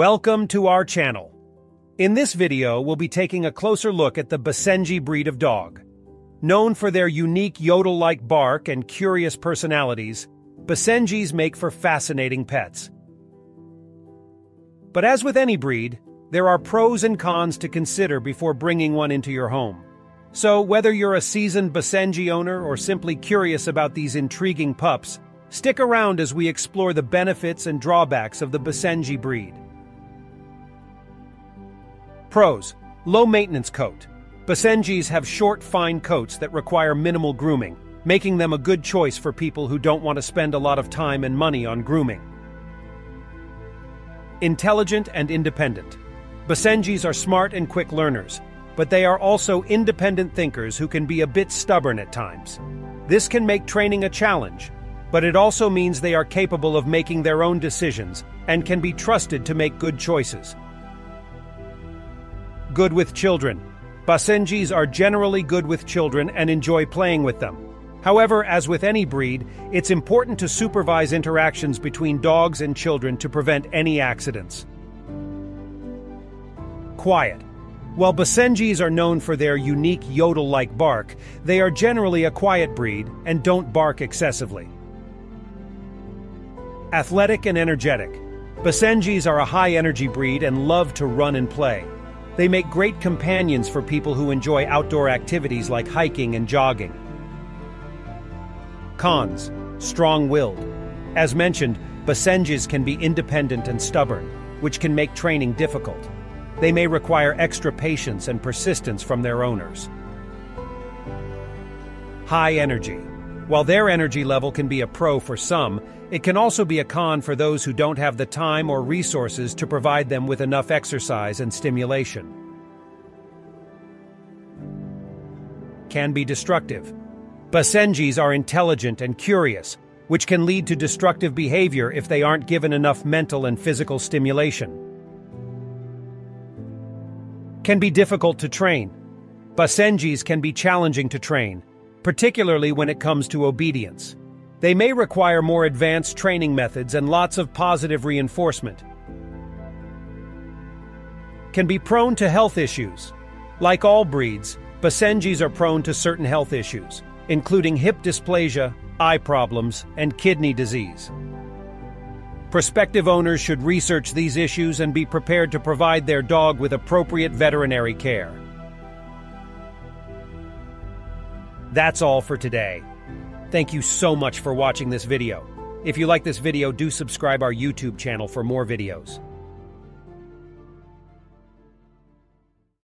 Welcome to our channel. In this video, we'll be taking a closer look at the Basenji breed of dog. Known for their unique yodel-like bark and curious personalities, Basenjis make for fascinating pets. But as with any breed, there are pros and cons to consider before bringing one into your home. So, whether you're a seasoned Basenji owner or simply curious about these intriguing pups, stick around as we explore the benefits and drawbacks of the Basenji breed. Pros: low-maintenance coat. Basenjis have short, fine coats that require minimal grooming, making them a good choice for people who don't want to spend a lot of time and money on grooming. Intelligent and independent. Basenjis are smart and quick learners, but they are also independent thinkers who can be a bit stubborn at times. This can make training a challenge, but it also means they are capable of making their own decisions and can be trusted to make good choices. Good with children. Basenjis are generally good with children and enjoy playing with them. However, as with any breed, it's important to supervise interactions between dogs and children to prevent any accidents. Quiet. While Basenjis are known for their unique yodel-like bark, they are generally a quiet breed and don't bark excessively. Athletic and energetic. Basenjis are a high-energy breed and love to run and play. They make great companions for people who enjoy outdoor activities like hiking and jogging. Cons: strong-willed. As mentioned, Basenjis can be independent and stubborn, which can make training difficult. They may require extra patience and persistence from their owners. High energy. While their energy level can be a pro for some, it can also be a con for those who don't have the time or resources to provide them with enough exercise and stimulation. Can be destructive. Basenjis are intelligent and curious, which can lead to destructive behavior if they aren't given enough mental and physical stimulation. Can be difficult to train. Basenjis can be challenging to train, particularly when it comes to obedience. They may require more advanced training methods and lots of positive reinforcement. Can be prone to health issues. Like all breeds, Basenjis are prone to certain health issues, including hip dysplasia, eye problems, and kidney disease. Prospective owners should research these issues and be prepared to provide their dog with appropriate veterinary care. That's all for today. Thank you so much for watching this video. If you like this video, do subscribe our YouTube channel for more videos.